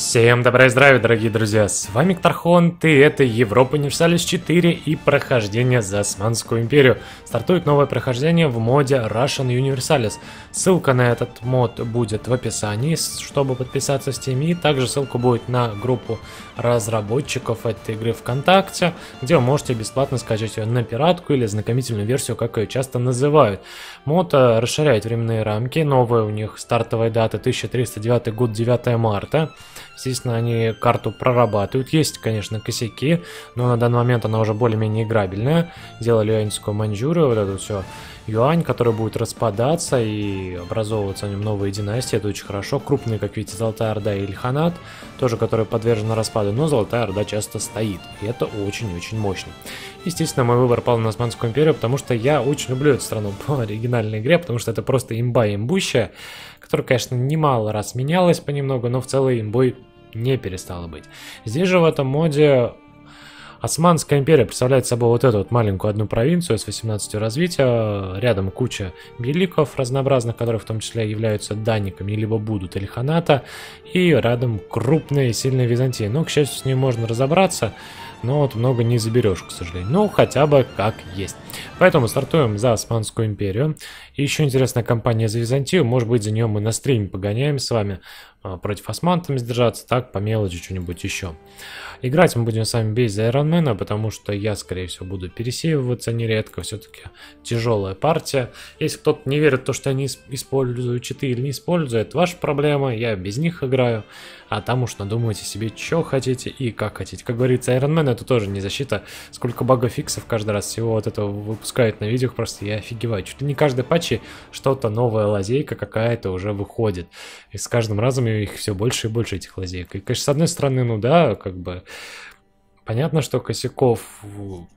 Всем добра и здравия, дорогие друзья, с вами Katarhont, и это Europa Universalis 4 и прохождение за Османскую империю. Стартует новое прохождение в моде Russian Universalis. Ссылка на этот мод будет в описании, чтобы подписаться в Steam, и также ссылка будет на группу разработчиков этой игры ВКонтакте, где вы можете бесплатно скачать ее на пиратку или ознакомительную версию, как ее часто называют. Мод расширяет временные рамки, новые у них стартовая дата 1309 год, 9 марта. Естественно, они карту прорабатывают. Есть, конечно, косяки, но на данный момент она уже более-менее играбельная. Делали юаньскую Маньчжурию, вот это все юань, который будет распадаться и образовываться в нем новые династии. Это очень хорошо. Крупные, как видите, Золотая орда и Ильханат, тоже которые подвержены распаду, но Золотая орда часто стоит. И это очень-очень мощно. Естественно, мой выбор пал на Османскую империю, потому что я очень люблю эту страну по оригинальной игре, потому что это просто имба имбущая, которая, конечно, немало раз менялась понемногу, но в целом имбой не перестала быть. Здесь же в этом моде Османская империя представляет собой вот эту вот маленькую одну провинцию с 18 развития, рядом куча беликов разнообразных, которые в том числе являются данниками, либо будут Ильханата, и рядом крупная и сильная Византия. Но, к счастью, с ней можно разобраться, но вот много не заберешь, к сожалению. Ну, хотя бы как есть. Поэтому стартуем за Османскую империю. И еще интересная кампания за Византию, может быть, за нее мы на стриме погоняем с вами. Против осман там сдержаться, так, по мелочи что-нибудь еще. Играть мы будем с вами без Айронмена, потому что я, скорее всего, буду пересеиваться нередко. Все-таки тяжелая партия. Если кто-то не верит в то, что я не использую читы или не использую, это ваша проблема. Я без них играю. А там уж надумайте себе, что хотите и как хотите. Как говорится, Айронмен — это тоже не защита. Сколько багов фиксов каждый раз всего вот этого выпускают на видео, просто я офигеваю. Чуть ли не каждой патче что-то новая лазейка какая-то уже выходит. И с каждым разом их все больше и больше, этих лазеек. И, конечно, с одной стороны, ну да, как бы понятно, что косяков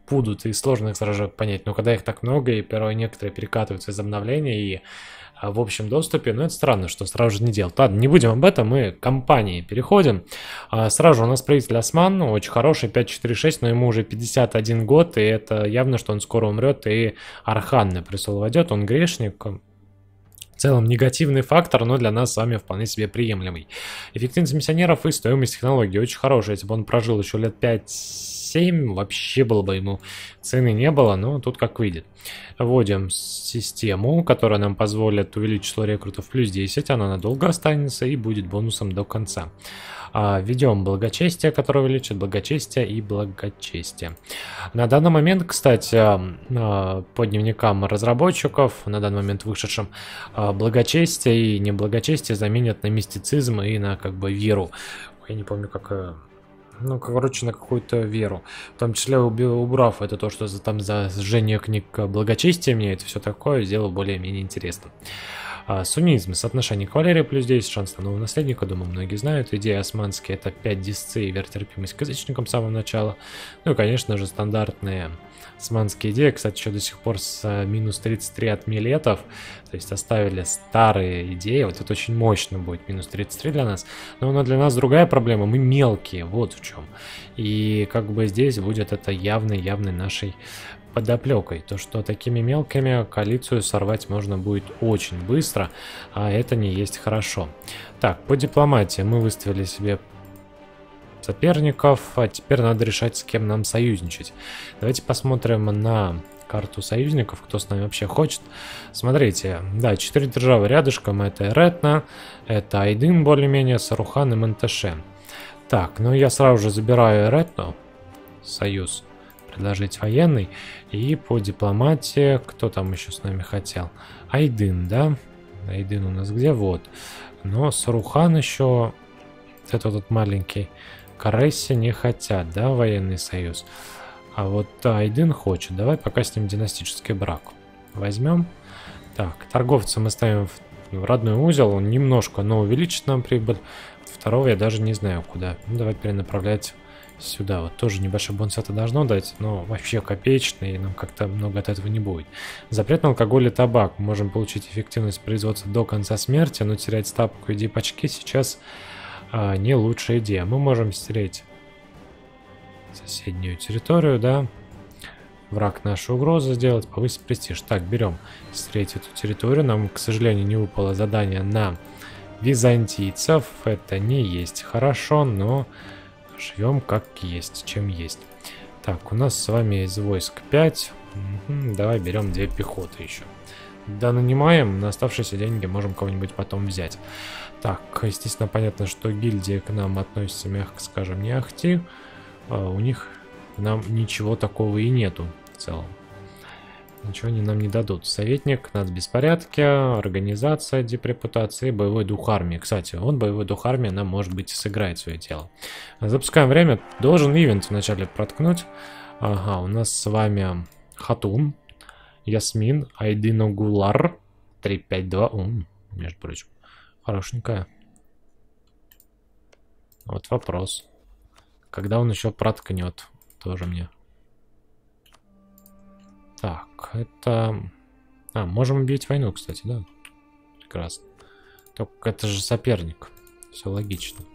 будут и сложно их сразу же понять, но когда их так много, и порой некоторые перекатываются из обновления и в общем доступе, но это странно, что сразу же не делают. Ладно, не будем об этом, мы к кампании переходим. Сразу же у нас правитель Осман, очень хороший, 546, но ему уже 51 год, и это явно, что он скоро умрет, и Архан на престол войдет, он грешник. В целом негативный фактор, но для нас с вами вполне себе приемлемый. Эффективность миссионеров и стоимость технологий очень хорошая. Если бы он прожил еще лет 5-7, вообще было бы ему цены не было, но тут как выйдет. Вводим систему, которая нам позволит увеличить число рекрутов плюс 10, она надолго останется и будет бонусом до конца. Введем благочестие, которое увеличит благочестие и благочестие. На данный момент, кстати, по дневникам разработчиков, на данный момент вышедшим, благочестие и неблагочестие заменят на мистицизм и на как бы веру. Я не помню, как... Ну, короче, на какую-то веру. В том числе убрав это то, что там за сжение книг благочестия мне это все такое, сделал более-менее интересно. Суннизм. Соотношение кавалерии плюс 10, шанс на нового наследника, думаю, многие знают. Идея османские — это 5 дисциплин и веротерпимость к язычникам с самого начала. Ну и, конечно же, стандартные османские идеи. Кстати, еще до сих пор с минус 33 от милетов, то есть оставили старые идеи. Вот это очень мощно будет, минус 33 для нас. Но для нас другая проблема, мы мелкие, вот в чем. И как бы здесь будет это явной-явной нашей подоплекой, то что такими мелкими коалицию сорвать можно будет очень быстро, а это не есть хорошо. Так, по дипломатии мы выставили себе соперников, а теперь надо решать, с кем нам союзничать. Давайте посмотрим на карту союзников, кто с нами вообще хочет. Смотрите, да, 4 державы рядышком, это Ретна, это Айдын более-менее, Сарухан и Ментеше. Так, ну я сразу же забираю Ретну, союз. Предложить военный. И по дипломатии, кто там еще с нами хотел? Айдын, да? Айдын у нас где? Вот. Но Сарухан еще, этот вот маленький, Кареси не хотят, да, военный союз. А вот Айдын хочет. Давай пока с ним династический брак возьмем. Так, торговца мы ставим в родной узел. Он немножко, но увеличит нам прибыль. Второго я даже не знаю куда. Ну, давай перенаправлять сюда. Вот тоже небольшой бонус это должно дать, но вообще копеечный, и нам как-то много от этого не будет. Запрет на алкоголь и табак. Мы можем получить эффективность производства до конца смерти, но терять ставку и дипачки сейчас не лучшая идея. Мы можем стереть соседнюю территорию, да. Враг нашу угрозу сделать, повысить престиж. Так, берем стереть эту территорию. Нам, к сожалению, не выпало задание на византийцев. Это не есть хорошо, но живем как есть, чем есть. Так, у нас с вами из войск 5. Давай берем 2 пехоты еще. Да, нанимаем. На оставшиеся деньги можем кого-нибудь потом взять. Так, естественно, понятно, что гильдия к нам относится, мягко скажем, не ахти. У них к нам ничего такого и нету в целом. Ничего они нам не дадут. Советник, нацбеспорядки, организация, депрепутация, боевой дух армии. Кстати, он боевой дух армии, она, может быть, сыграет свое дело. Запускаем время. Должен ивент вначале проткнуть. Ага, у нас с вами Хатун, Ясмин, Айдын Гулар, 352. Между прочим, хорошенькая. Вот вопрос. Когда он еще проткнет, тоже мне. Так, это... А, можем убить войну, кстати, да? Прекрасно. Только это же соперник. Все логично.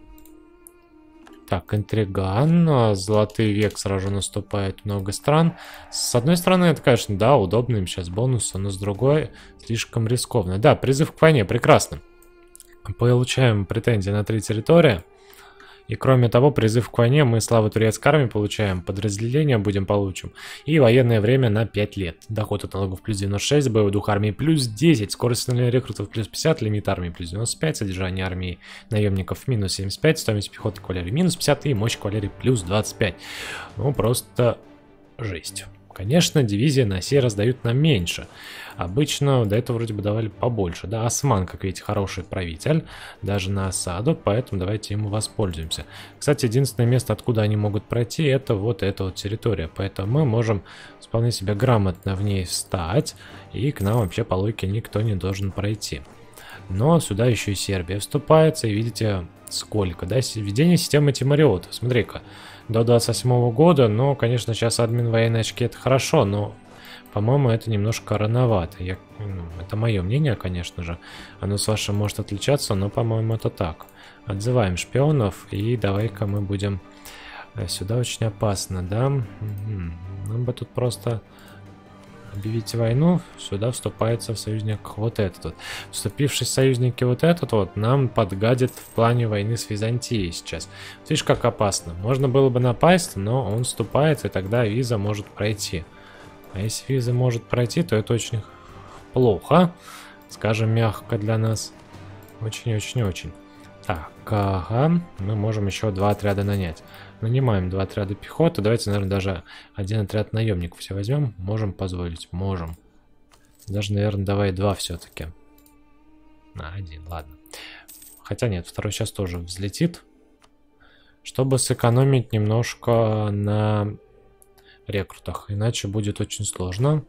Так, интриган. Золотой век сразу наступает много стран. С одной стороны, это, конечно, да, удобно им сейчас бонусы, но с другой, слишком рискованно. Да, призыв к войне, прекрасно. Получаем претензии на 3 территории. И кроме того, призыв к войне, мы славу турецкой армии получаем, подразделение получим. И военное время на 5 лет. Доход от налогов плюс 96, боевой дух армии плюс 10, скорость становления рекрутов плюс 50, лимит армии плюс 95, содержание армии наемников минус 75, стоимость пехоты кавалерии минус 50 и мощь кавалерии плюс 25. Ну, просто жесть. Конечно, дивизии на сей раз дают нам меньше. Обычно до этого вроде бы давали побольше. Да, Осман, как видите, хороший правитель, даже на осаду, поэтому давайте ему воспользуемся. Кстати, единственное место, откуда они могут пройти, это вот эта вот территория. Поэтому мы можем вполне себе грамотно в ней встать, и к нам вообще по логике никто не должен пройти. Но сюда еще и Сербия вступается, и видите, сколько, да, введение системы Тимариота, смотри-ка, до 28-го года, но, конечно, сейчас админ военной очки, это хорошо, но, по-моему, это немножко рановато, это мое мнение, конечно же, оно с вашим может отличаться, но, по-моему, это так. Отзываем шпионов, и давай-ка мы будем, сюда очень опасно, да, нам бы тут просто... Объявите войну, сюда вступается в союзник вот этот вот. Вступивший в союзники вот этот вот нам подгадит в плане войны с Византией сейчас. Видишь, как опасно. Можно было бы напасть, но он вступает, и тогда виза может пройти. А если виза может пройти, то это очень плохо. Скажем, мягко для нас. Очень-очень-очень. Так, ага. Мы можем еще 2 отряда нанять. Нанимаем 2 отряда пехоты. Давайте, наверное, даже 1 отряд наемников все возьмем. Можем позволить? Можем. Даже, наверное, давай 2 все-таки. На 1, ладно. Хотя нет, 2 сейчас тоже взлетит. Чтобы сэкономить немножко на рекрутах. Иначе будет очень сложно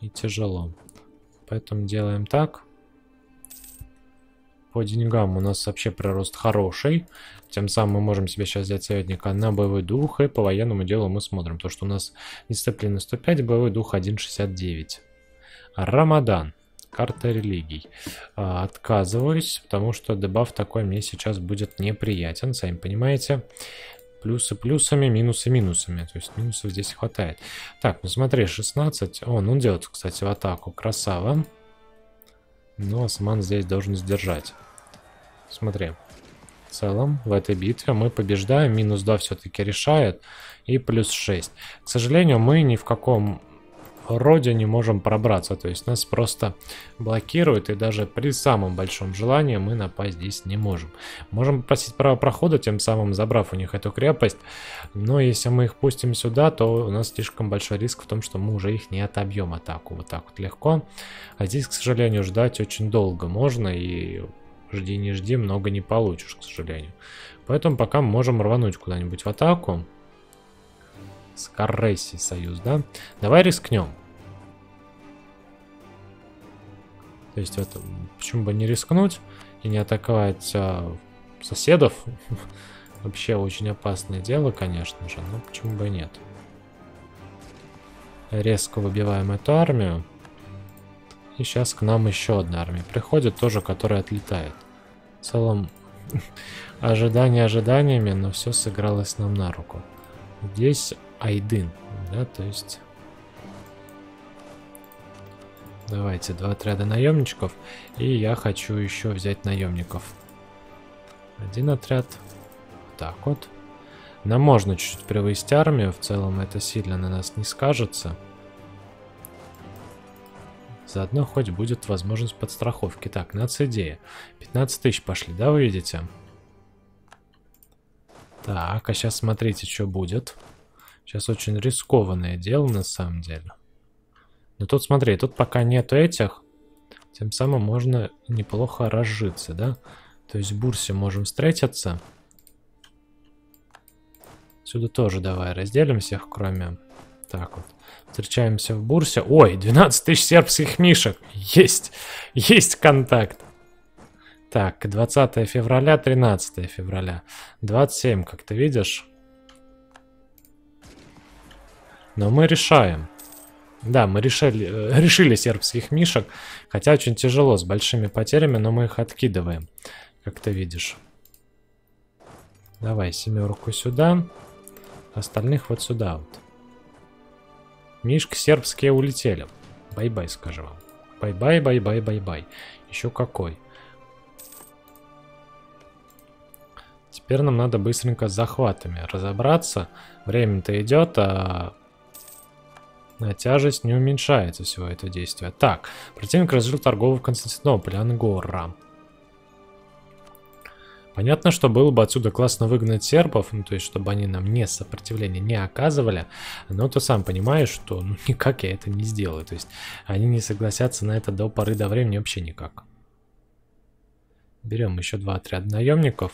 и тяжело. Поэтому делаем так. По деньгам у нас вообще прирост хороший. Тем самым мы можем себе сейчас взять советника на боевой дух. И по военному делу мы смотрим. То, что у нас дисциплина 105, боевой дух 169. Рамадан. Карта религий. Отказываюсь, потому что дебаф такой мне сейчас будет неприятен. Сами понимаете. Плюсы плюсами, минусы минусами. То есть минусов здесь хватает. Так, ну смотри, 16. Он делает, кстати, в атаку. Красава. Но Осман здесь должен сдержать. Смотри. В целом, в этой битве мы побеждаем. Минус 2 все-таки решает. И плюс 6. К сожалению, мы ни в каком роде не можем пробраться. То есть нас просто блокируют. И даже при самом большом желании мы напасть здесь не можем. Можем попросить право прохода, тем самым забрав у них эту крепость. Но если мы их пустим сюда, то у нас слишком большой риск в том, что мы уже их не отобьем атаку. Вот так вот легко. А здесь, к сожалению, ждать очень долго можно. И жди не жди, много не получишь, к сожалению. Поэтому пока мы можем рвануть куда-нибудь в атаку. С Кареси союз, да? Давай рискнем. То есть, это, почему бы не рискнуть и не атаковать соседов? Вообще очень опасное дело, конечно же, но почему бы и нет. Резко выбиваем эту армию. И сейчас к нам еще одна армия приходит, тоже, которая отлетает. В целом, ожидания ожиданиями, но все сыгралось нам на руку. Здесь Айдын, да, то есть... Давайте, 2 отряда наемничков. И я хочу еще взять наемников. 1 отряд. Так вот. Нам можно чуть-чуть превысить армию. В целом это сильно на нас не скажется. Заодно хоть будет возможность подстраховки. Так, нацидея. 15 тысяч пошли, да, вы видите? Так, а сейчас смотрите, что будет. Сейчас очень рискованное дело, на самом деле. Но тут, смотри, тут пока нету этих. Тем самым можно неплохо разжиться, да? То есть в Бурсе можем встретиться. Сюда тоже давай разделим всех, кроме... Так вот. Встречаемся в Бурсе. Ой, 12 тысяч сербских мишек. Есть. Есть контакт. Так, 20 февраля, 13 февраля. 27, как ты видишь. Но мы решаем. Да, мы решили сербских мишек. Хотя очень тяжело, с большими потерями, но мы их откидываем. Как ты видишь. Давай, 7-ку сюда. Остальных вот сюда вот. Мишки сербские улетели. Бай-бай, скажу вам. Бай-бай, бай-бай, бай-бай. Еще какой. Теперь нам надо быстренько с захватами разобраться. Время-то идет, а тяжесть не уменьшается всего этого действия. Так, противник разжил торговую в Константинополе, Ангора. Понятно, что было бы отсюда классно выгнать сербов, ну, то есть, чтобы они нам не сопротивление не оказывали, но ты сам понимаешь, что ну, никак я это не сделаю, то есть, они не согласятся на это до поры до времени вообще никак. Берем еще 2 отряда наемников,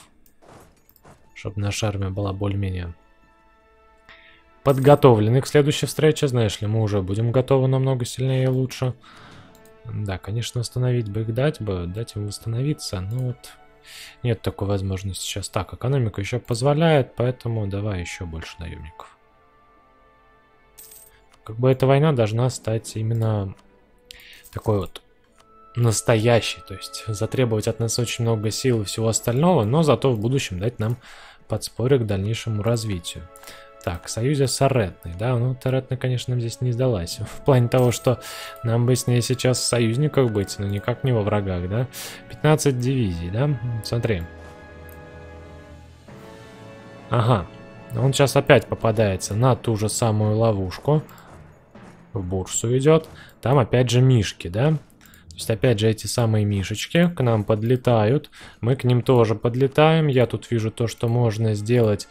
чтобы наша армия была более-менее подготовлены к следующей встрече, знаешь ли, мы уже будем готовы намного сильнее и лучше. Да, конечно, восстановить бы их дать им восстановиться, но вот... Нет такой возможности сейчас. Так, экономика еще позволяет, поэтому давай еще больше наемников. Как бы эта война должна стать именно такой вот настоящей. То есть затребовать от нас очень много сил и всего остального, но зато в будущем дать нам подспорье к дальнейшему развитию. Так, союзе с Ретной, да, ну Ретна, конечно, нам здесь не сдалась. В плане того, что нам бы с ней сейчас в союзниках быть, но никак не во врагах, да. 15 дивизий, да, смотри. Ага, он сейчас опять попадается на ту же самую ловушку. В Бурсу идет, там опять же мишки, да. То есть опять же эти самые мишечки к нам подлетают, мы к ним тоже подлетаем. Я тут вижу то, что можно сделать,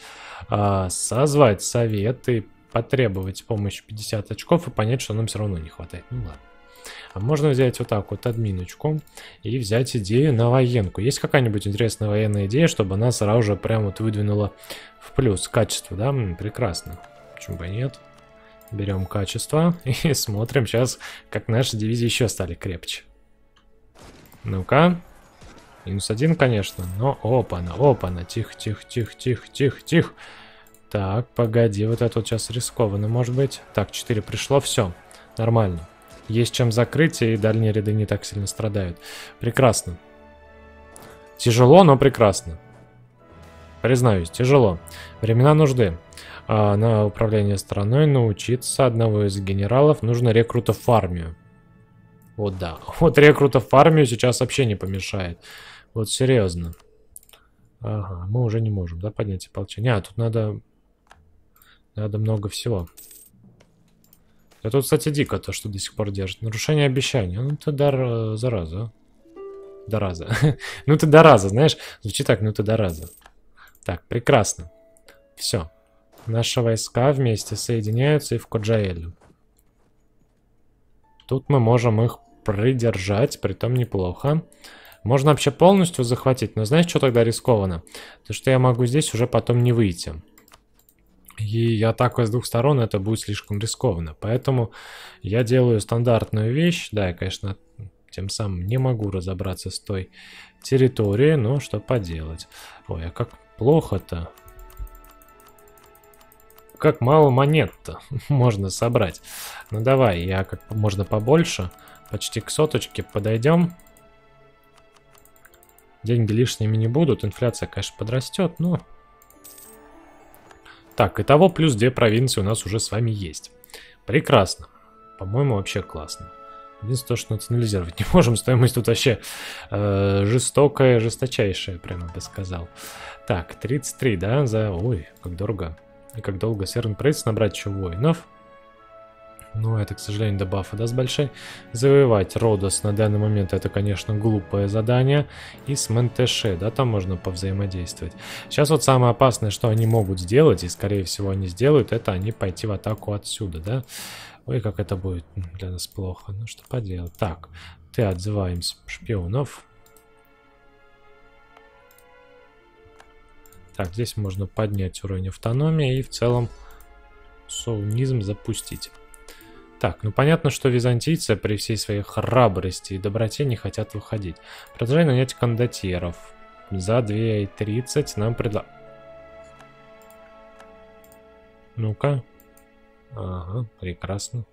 созвать совет и потребовать помощи 50 очков и понять, что нам все равно не хватает. Ну ладно. А можно взять вот так вот админочку и взять идею на военку. Есть какая-нибудь интересная военная идея, чтобы она сразу же прям вот выдвинула в плюс качество, да? Прекрасно. Почему бы и нет? Берем качество и смотрим сейчас, как наши дивизии еще стали крепче. Ну-ка. -1, конечно, но опа-на, опа-на. Тихо-тихо-тихо-тихо-тихо-тихо. Так, погоди, вот это вот сейчас рискованно, может быть. Так, 4 пришло, все, нормально. Есть чем закрыть, и дальние ряды не так сильно страдают. Прекрасно. Тяжело, но прекрасно. Признаюсь, тяжело. Времена нужды. На управление страной научиться одного из генералов нужно рекрутов в армию. Вот да, вот рекрутов в армию сейчас вообще не помешает. Вот серьезно. Ага, мы уже не можем, да, поднять ополчение. А, тут надо много всего. Это тут, кстати, дико то, что до сих пор держит. Нарушение обещания. Ну ты зараза. Дораза. Ну ты дораза, знаешь. Звучит так, ну ты дораза. Так, прекрасно. Все. Наши войска вместе соединяются и в Коджаэлю. Тут мы можем их придержать, притом неплохо. Можно вообще полностью захватить, но знаешь, что тогда рискованно? То, что я могу здесь уже потом не выйти. И атака с 2 сторон, это будет слишком рискованно. Поэтому я делаю стандартную вещь. Да, я, конечно, тем самым не могу разобраться с той территорией, но что поделать. Ой, а как плохо-то. Как мало монет-то можно собрать. Ну давай, я как можно побольше. Почти к 100-очке подойдем. Деньги лишними не будут. Инфляция, конечно, подрастет, но... Так, итого плюс 2 провинции у нас уже с вами есть. Прекрасно. По-моему, вообще классно. Единственное, что национализировать не можем. Стоимость тут вообще жестокая, жесточайшая, прямо бы сказал. Так, 33, да, за... Ой, как дорого. И как долго Серн придется набрать еще воинов. Ну, это, к сожалению, до бафа даст большой. Завоевать Родос на данный момент это, конечно, глупое задание. И с Ментеше, да, там можно повзаимодействовать. Сейчас вот самое опасное, что они могут сделать, и, скорее всего, они сделают, это они пойти в атаку отсюда, да. Ой, как это будет для нас плохо. Ну, что поделать. Так, ты отзываем шпионов. Так, здесь можно поднять уровень автономии и в целом соунизм запустить. Так, ну понятно, что византийцы при всей своей храбрости и доброте не хотят выходить. Продолжай нанять кондотьеров. За 2,30 нам предлагают. Ну-ка. Ага, прекрасно.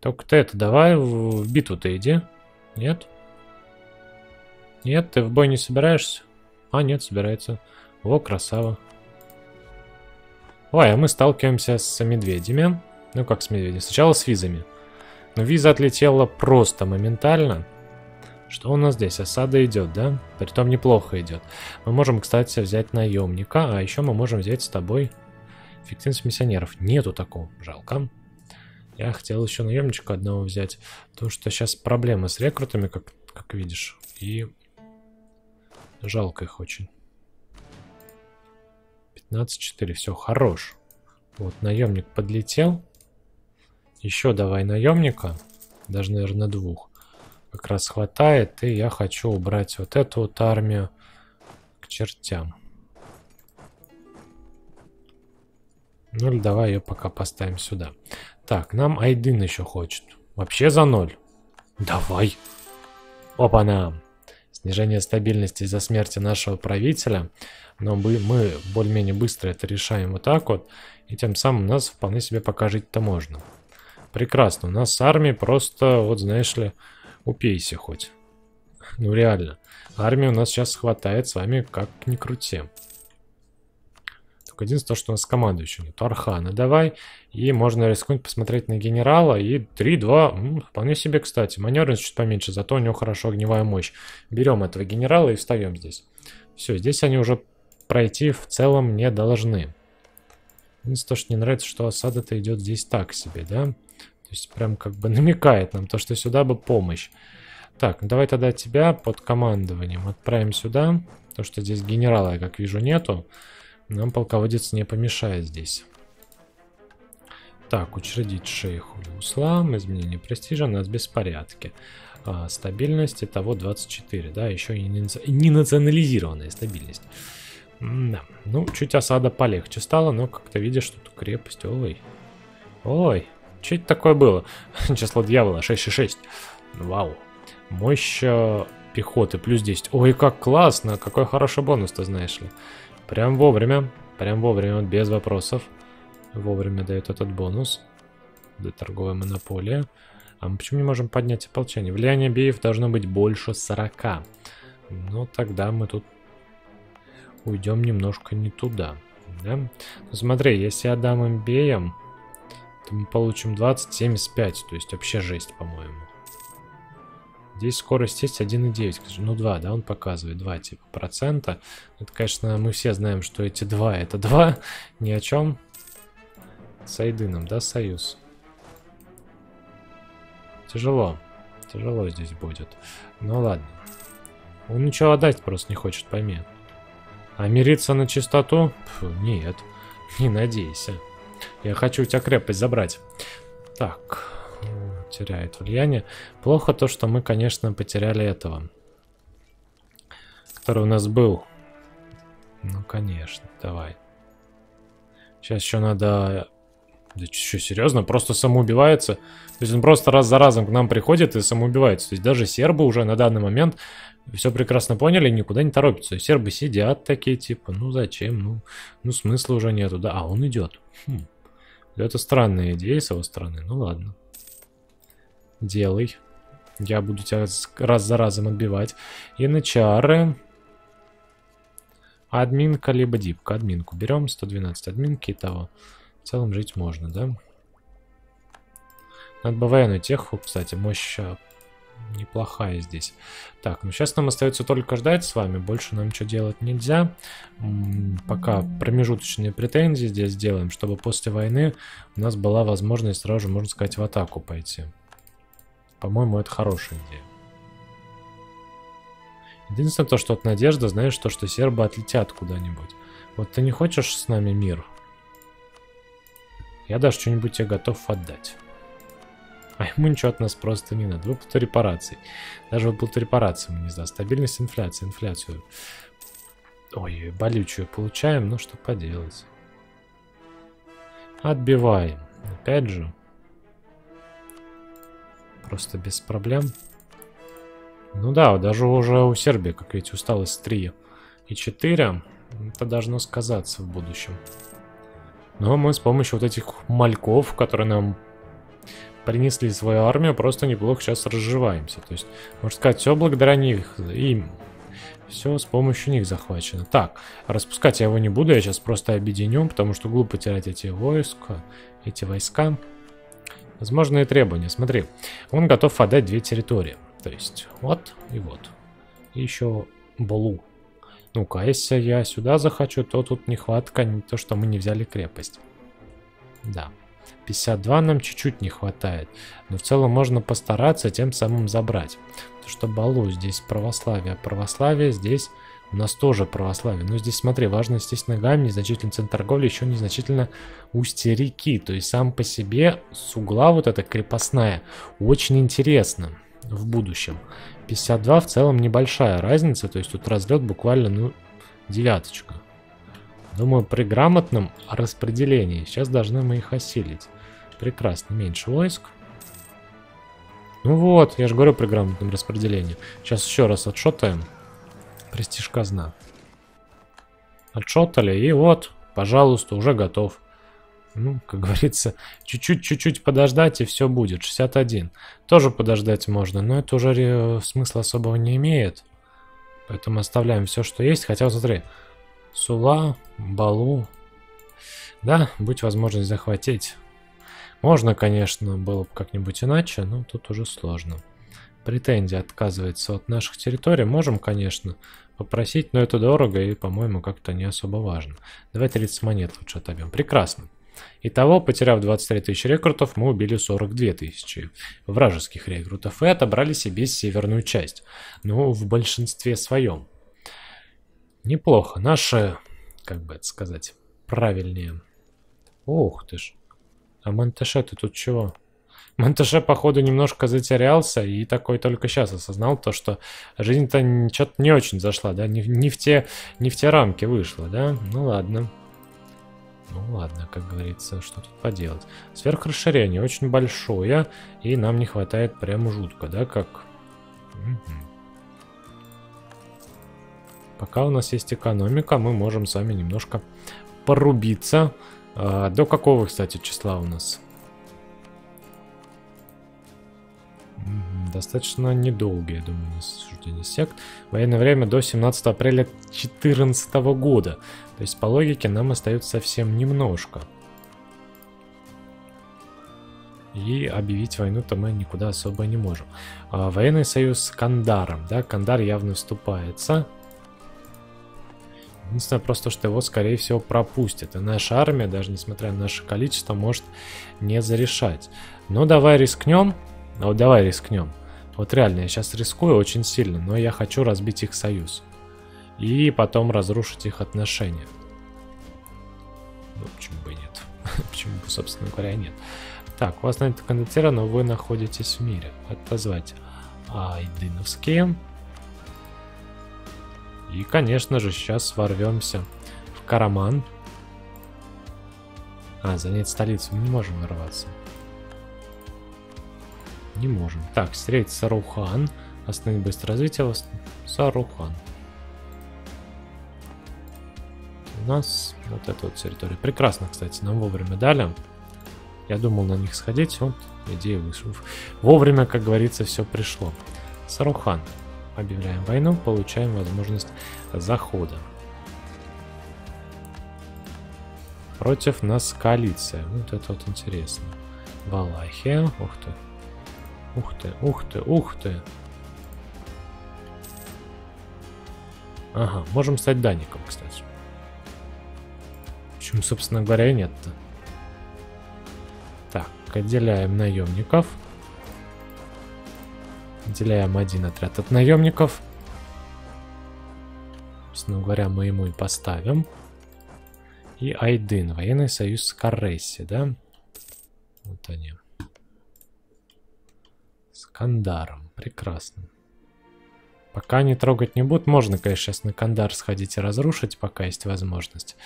Только ты это давай, в битву-то иди. Нет? Нет, ты в бой не собираешься? А, нет, собирается. Во, красава. Ой, а мы сталкиваемся с медведями. Ну как с медведями? Сначала с визами. Но виза отлетела просто моментально. Что у нас здесь? Осада идет, да? Притом неплохо идет. Мы можем, кстати, взять наемника. А еще мы можем взять с тобой эффективность миссионеров. Нету такого. Жалко. Я хотел еще наемничка одного взять. Потому что сейчас проблемы с рекрутами, как видишь. И жалко их очень. 15-4. Все, хорош. Вот, наемник подлетел. Еще давай наемника. Даже, наверное, двух. Как раз хватает. И я хочу убрать вот эту вот армию к чертям. Ну или давай ее пока поставим сюда. Так, нам Айдын еще хочет. Вообще за 0. Давай. Опа-на. Снижение стабильности из-за смерти нашего правителя. Но мы более-менее быстро это решаем вот так вот. И тем самым нас вполне себе пока жить-то можно. Прекрасно. У нас армия просто, вот знаешь ли, упейся хоть. Ну реально. Армия у нас сейчас хватает с вами как ни крути. Только единственное, что у нас команды еще нет. Архана давай. И можно рискнуть посмотреть на генерала. И 3-2. Вполне себе, кстати. Маневренность чуть поменьше, зато у него хорошо огневая мощь. Берем этого генерала и встаем здесь. Все, здесь они уже пройти в целом не должны. Единственное, что не нравится, что осада-то идет здесь так себе, да? То есть прям как бы намекает нам то, что сюда бы помощь. Так, ну давай тогда тебя под командованием отправим сюда. То, что здесь генерала, я как вижу, нету. Нам полководец не помешает здесь. Так, учредить шейху Услам. Изменение престижа у нас беспорядки. А, стабильность итого 24, да? Еще и не национализированная стабильность. Да. Ну, чуть осада полегче стала, но как-то видишь, что тут крепость. Ой. Ой. Что это такое было? Число дьявола 6,6. Вау. Мощь пехоты плюс 10. Ой, как классно. Какой хороший бонус-то, знаешь ли. Прям вовремя. Прям вовремя, вот без вопросов. Вовремя дает этот бонус. Да, торговая монополия. А мы почему не можем поднять ополчение? Влияние биев должно быть больше 40. Но тогда мы тут уйдем немножко не туда, да? Ну, смотри, если я дам им беям, то мы получим 20-75. То есть вообще жесть, по-моему. Здесь скорость есть 1,9. Ну 2, да, он показывает 2 типа процента. Это, конечно, мы все знаем, что эти 2 это 2. Ни о чем. С Айдыном, да, союз. Тяжело. Тяжело здесь будет. Ну ладно. Он ничего отдать просто не хочет, пойми. А мириться на чистоту? Фу, нет, не надейся. Я хочу у тебя крепость забрать. Так, теряет влияние. Плохо то, что мы, конечно, потеряли этого, который у нас был. Ну, конечно, давай. Сейчас еще надо... Да что, серьезно? Просто самоубивается? То есть он просто раз за разом к нам приходит и самоубивается. То есть даже сербы уже на данный момент... Все прекрасно поняли, никуда не торопятся. Сербы сидят такие, типа, ну зачем, ну смысла уже нету, да? А, он идет. Это странная идея с его стороны, ну ладно. Делай. Я буду тебя раз за разом отбивать. И на чары. Админка, либо дипка. Админку берем, 112 админки и того. В целом жить можно, да? Надо бы военную технику, кстати, мощь неплохая здесь. Так, ну сейчас нам остается только ждать с вами, больше нам что делать нельзя. Пока промежуточные претензии здесь делаем, чтобы после войны у нас была возможность сразу же, можно сказать, в атаку пойти. По-моему, это хорошая идея. Единственное то, что от надежды, знаешь, то, что сербы отлетят куда-нибудь. Вот ты не хочешь с нами мир? Я даже что-нибудь тебе готов отдать. А ему ничего от нас просто не надо. Выплату репараций. Даже выплату репараций мы не сдаст. Стабильность инфляции. Инфляцию. Ой, болючую получаем. Ну что поделать. Отбиваем. Опять же. Просто без проблем. Ну да, даже уже у Сербии, как видите, усталость 3 и 4. Это должно сказаться в будущем. Но мы с помощью вот этих мальков, которые нам принесли свою армию, просто неплохо сейчас разживаемся. То есть, можно сказать, все благодаря них, им. Все с помощью них захвачено. Так, распускать я его не буду, я сейчас просто объединю, потому что глупо терять эти войска. Возможные требования. Смотри, он готов отдать 2 территории. То есть, вот и вот. И еще Блу. Ну-ка, если я сюда захочу, то тут нехватка, не то, что мы не взяли крепость. Да. 52 нам чуть-чуть не хватает. Но в целом можно постараться тем самым забрать. Потому что Балу здесь православие. Православие здесь у нас тоже православие. Но здесь, смотри, важно, естественно, гавань, незначительный центр торговли, еще незначительно устье реки. То есть сам по себе с угла вот эта крепостная очень интересно в будущем. 52 в целом небольшая разница. То есть тут разлет буквально, ну, девяточка. Думаю, при грамотном распределении сейчас должны мы их осилить. Прекрасно, меньше войск. Ну вот, я же говорю при грамотном распределении. Сейчас еще раз отшотаем. Престиж казна. Отшотали, и вот, пожалуйста, уже готов. Ну, как говорится, чуть-чуть подождать, и все будет. 61. Тоже подождать можно, но это уже смысла особого не имеет. Поэтому оставляем все, что есть. Хотя, смотри... Сула, Балу. Да, будь возможность захватить. Можно, конечно, было бы как-нибудь иначе, но тут уже сложно. Претензия отказывается от наших территорий. Можем, конечно, попросить, но это дорого и, по-моему, как-то не особо важно. Давай 30 монет лучше отобьем. Прекрасно. Итого, потеряв 23 тысячи рекрутов, мы убили 42 тысячи вражеских рекрутов и отобрали себе северную часть. Ну, в большинстве своем. Неплохо. Наши, как бы это сказать, правильнее. Ух ты ж. А Монташе ты тут чего? Монташе, походу, немножко затерялся и такой только сейчас осознал то, что жизнь-то что-то не очень зашла, да? Не в те рамки вышла, да? Ну ладно. Ну ладно, как говорится, что тут поделать. Сверхрасширение очень большое, и нам не хватает прям жутко, да? Как... Пока у нас есть экономика, мы можем с вами немножко порубиться. До какого, кстати, числа у нас? Достаточно недолгие, я думаю, у нас суждение сект. Военное время до 17 апреля 2014 года. То есть, по логике, нам остается совсем немножко. И объявить войну-то мы никуда особо не можем. Военный союз с Кандаром. Да? Кандар явно вступается. Единственное просто, что его, скорее всего, пропустят. И наша армия, даже несмотря на наше количество, может не зарешать. Но давай рискнем. Вот давай рискнем. Вот реально, я сейчас рискую очень сильно, но я хочу разбить их союз. И потом разрушить их отношения. Ну, почему бы и нет? Почему бы, собственно говоря, нет? Так, у вас на это контактировано, но вы находитесь в мире. Отозвать айдыновские. И, конечно же, сейчас ворвемся в Караман. А, занять столицу. Мы не можем ворваться. Не можем. Так, встретить Сарухан. Остановить быстрое развитие. Сарухан. У нас вот эта вот территория. Прекрасно, кстати, нам вовремя дали. Я думал на них сходить. Вот, идея вышла. Вовремя, как говорится, все пришло. Сарухан. Объявляем войну, получаем возможность захода. Против нас коалиция. Вот это вот интересно. Валахия. Ух ты. Ух ты, ух ты, ух ты. Ага, можем стать данником, кстати. Почему, собственно говоря, и нет-то? Так, отделяем наемников. Отделяем один отряд от наемников. Собственно говоря, мы ему и поставим. И Айдын, военный союз с Кареси, да? Вот они. С Кандаром, прекрасно. Пока они трогать не будут. Можно, конечно, сейчас на Кандар сходить и разрушить, пока есть возможность.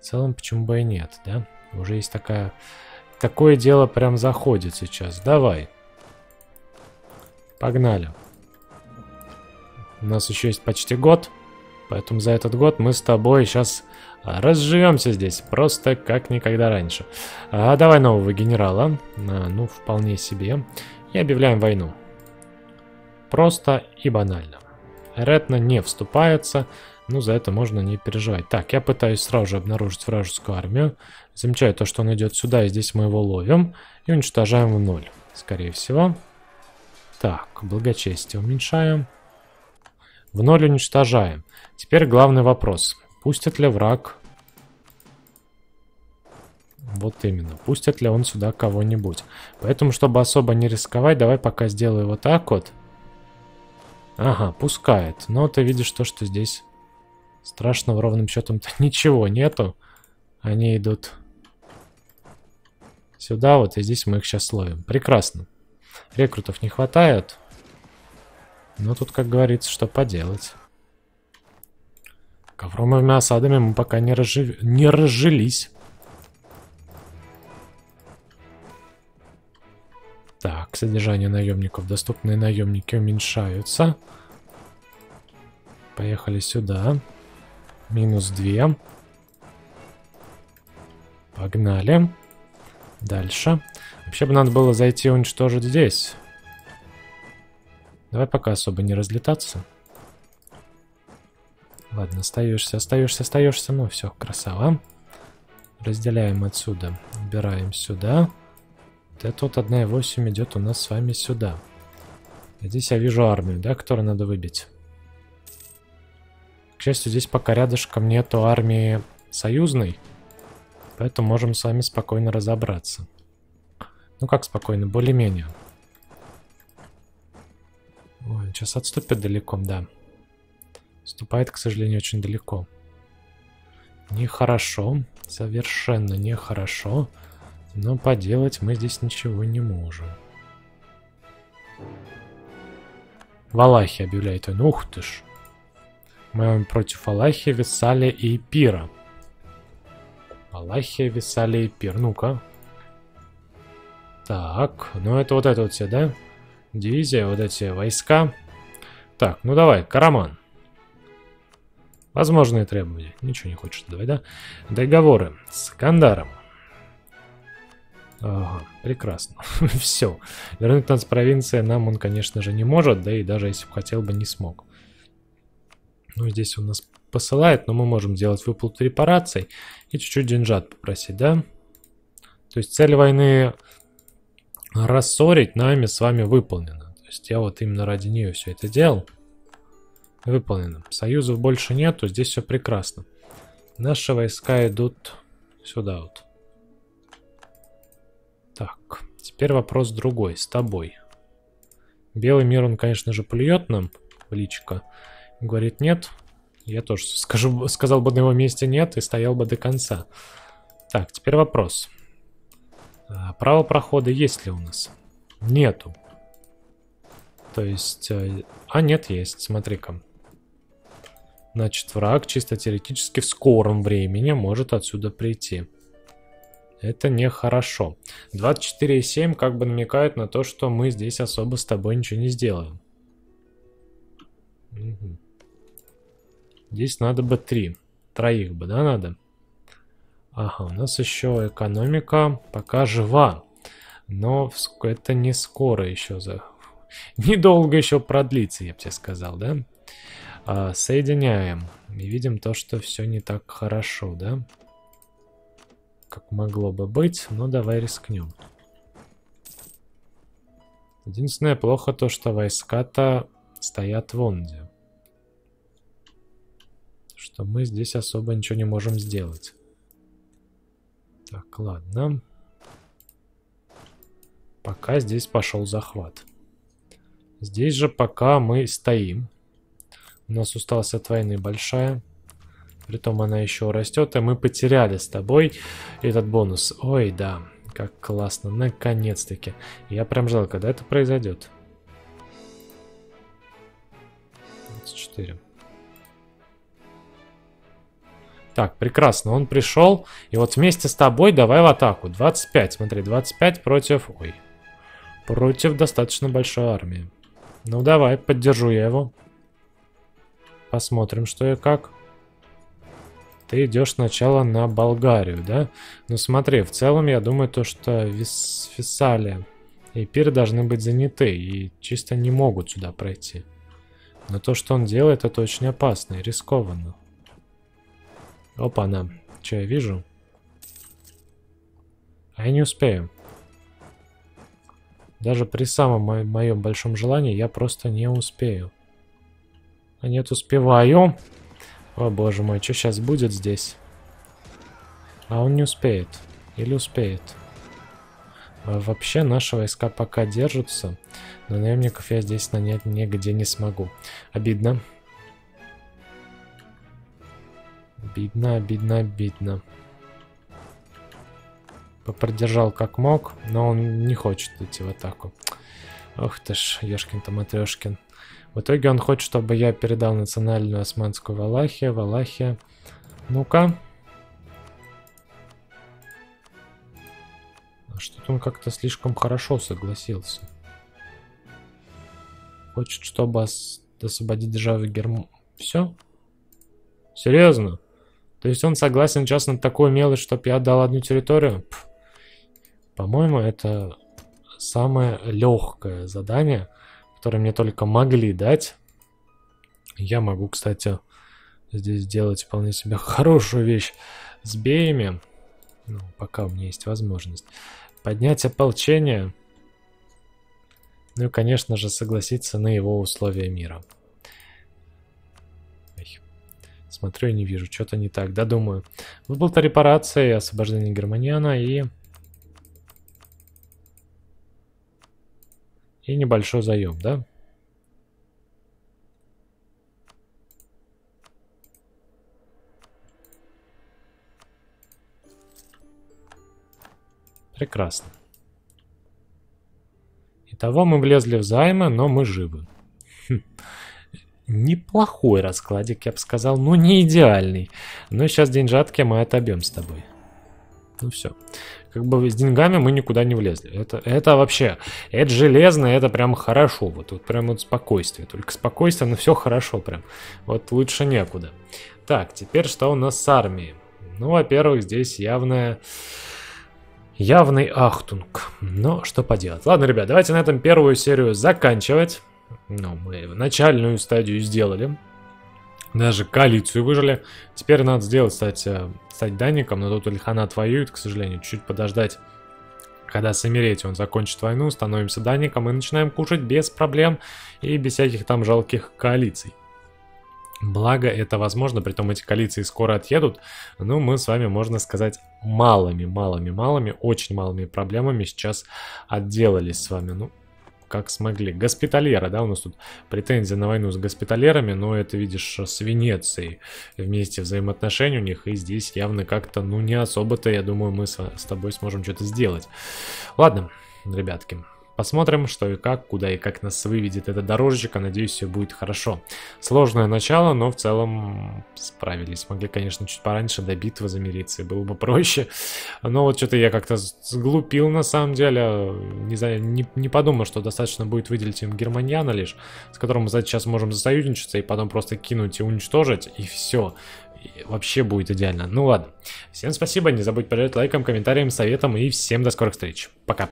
В целом, почему бы и нет, да? Уже есть такая... Такое дело прям заходит сейчас. Давай. Погнали. У нас еще есть почти год. Поэтому за этот год мы с тобой сейчас разживемся здесь. Просто как никогда раньше. А давай нового генерала. Ну, вполне себе. И объявляем войну. Просто и банально. Ретна не вступается. Ну, за это можно не переживать. Так, я пытаюсь сразу же обнаружить вражескую армию. Замечаю то, что он идет сюда, и здесь мы его ловим. И уничтожаем в ноль, скорее всего. Так, благочестие уменьшаем. В ноль уничтожаем. Теперь главный вопрос. Пустит ли враг... Вот именно. Пустит ли он сюда кого-нибудь. Поэтому, чтобы особо не рисковать, давай пока сделаю вот так вот. Ага, пускает. Но ты видишь то, что здесь страшного ровным счетом-то ничего нету. Они идут сюда вот, и здесь мы их сейчас ловим. Прекрасно. Рекрутов не хватает. Но тут, как говорится, что поделать. Ковромовыми осадами мы пока не разжились. Так, содержание наемников. Доступные наемники уменьшаются. Поехали сюда. Минус 2. Погнали. Дальше. Вообще бы надо было зайти и уничтожить здесь. Давай пока особо не разлетаться. Ладно, остаешься. Ну все, красава. Разделяем отсюда. Убираем сюда. Вот это вот 1,8 идет у нас с вами сюда. Здесь я вижу армию, да, которую надо выбить. К счастью, здесь пока рядышком нету армии союзной. Поэтому можем с вами спокойно разобраться. Ну как спокойно, более-менее. Ой, сейчас отступит далеко, да. Отступает, к сожалению, очень далеко. Нехорошо, совершенно нехорошо. Но поделать мы здесь ничего не можем. Валахия объявляет он. Ух ты ж. Мы против Валахии, Фессалия и Эпира. Валахия, Фессалия и Эпир. Ну-ка. Так. Ну это вот все, да? Дивизия, вот эти войска. Так, ну давай, Караман. Возможные требования. Ничего не хочешь, давай, да? Договоры с Кандаром. Ага, прекрасно. Все. Вернуть нас в провинции нам он, конечно же, не может. Да и даже если бы хотел бы, не смог. Ну, здесь он нас посылает. Но мы можем сделать выплату репараций. И чуть-чуть деньжат попросить, да? То есть цель войны рассорить нами с вами выполнена. То есть я вот именно ради нее все это делал. Выполнено. Союзов больше нету. Здесь все прекрасно. Наши войска идут сюда вот. Так, теперь вопрос другой, с тобой. Белый мир, он, конечно же, плюет нам в личико. Говорит, нет. Я тоже сказал бы на его месте нет и стоял бы до конца. Так, теперь вопрос. Право прохода есть ли у нас? Нету. То есть... А, нет, есть, смотри-ка. Значит, враг чисто теоретически в скором времени может отсюда прийти. Это нехорошо. 24,7 как бы намекает на то, что мы здесь особо с тобой ничего не сделаем. Угу. Здесь надо бы 3. Троих бы, да, надо? Ага, у нас еще экономика пока жива. Но это не скоро еще за... Недолго еще продлится, я бы тебе сказал, да? Соединяем. И видим то, что все не так хорошо, да? Как могло бы быть, но давай рискнем. Единственное плохо то, что войска-то стоят вон где. Что мы здесь особо ничего не можем сделать. Так, ладно. Пока здесь пошел захват. Здесь же пока мы стоим. У нас усталость от войны большая. Притом она еще растет, и мы потеряли с тобой этот бонус. Ой, да, как классно, наконец-таки. Я прям ждал, когда это произойдет. 24. Так, прекрасно, он пришел. И вот вместе с тобой давай в атаку. 25, смотри, 25 против... Ой, против достаточно большой армии. Ну давай, поддержу я его. Посмотрим, что и как. Ты идешь сначала на Болгарию, да? Ну смотри, в целом я думаю, то, что Фессалия и Эпир должны быть заняты и чисто не могут сюда пройти. Но то, что он делает, это очень опасно и рискованно. Опа-на. Че, я вижу? А я не успею. Даже при самом моем большом желании я просто не успею. А нет, успеваю. О боже мой, что сейчас будет здесь? А он не успеет. Или успеет? А вообще наши войска пока держатся. Но наемников я здесь нанять нигде не смогу. Обидно. Обидно, обидно, обидно. Попродержал как мог, но он не хочет идти в атаку. Ох ты ж, ешкин-то матрешкин. В итоге он хочет, чтобы я передал национальную османскую Валахию. Валахия. Ну-ка. Что-то он как-то слишком хорошо согласился. Хочет, чтобы освободить державу Германию. Все? Серьезно? То есть он согласен сейчас на такую мелочь, чтобы я отдал одну территорию? По-моему, это самое легкое задание, которые мне только могли дать. Я могу, кстати, здесь сделать вполне себе хорошую вещь с беями. Ну, пока у меня есть возможность. Поднять ополчение. Ну и, конечно же, согласиться на его условия мира. Ой. Смотрю и не вижу. Что-то не так, да, думаю. Выплата репарации, освобождение Германиана и небольшой заем, да? Прекрасно. Итого мы влезли в займы, но мы живы. Неплохой раскладик, я бы сказал, но не идеальный. Но сейчас деньжатки мы отобьем с тобой. Ну все. Как бы с деньгами мы никуда не влезли. Это вообще, это железно, это прям хорошо. Вот прям вот спокойствие. Только спокойствие, но все хорошо прям. Вот лучше некуда. Так, теперь что у нас с армией? Ну, во-первых, здесь явный ахтунг. Но что поделать. Ладно, ребят, давайте на этом первую серию заканчивать. Ну, мы начальную стадию сделали. Даже коалицию выжили. Теперь надо сделать, кстати, стать данником. Но тут Ильханат воюет, к сожалению. Чуть подождать, когда Семеретий он закончит войну. Становимся данником и начинаем кушать без проблем. И без всяких там жалких коалиций. Благо это возможно. Притом эти коалиции скоро отъедут. Но мы с вами, можно сказать, малыми, очень малыми проблемами сейчас отделались с вами. Ну, как смогли. Госпиталера, да, у нас тут претензия на войну с госпиталерами, но это, видишь, с Венецией вместе взаимоотношения у них, и здесь явно как-то, ну, не особо-то, я думаю, мы с тобой сможем что-то сделать. Ладно, ребятки, посмотрим, что и как, куда и как нас выведет эта дорожечка, надеюсь, все будет хорошо. Сложное начало, но в целом справились. Могли, конечно, чуть пораньше до битвы замириться, и было бы проще. Но вот что-то я как-то сглупил, на самом деле. Не подумал, что достаточно будет выделить им Германьяна лишь, с которым мы, кстати, сейчас можем засоюзничаться, и потом просто кинуть и уничтожить, и все. И вообще будет идеально. Ну ладно. Всем спасибо, не забудь поддержать лайком, комментарием, советом, и всем до скорых встреч. Пока.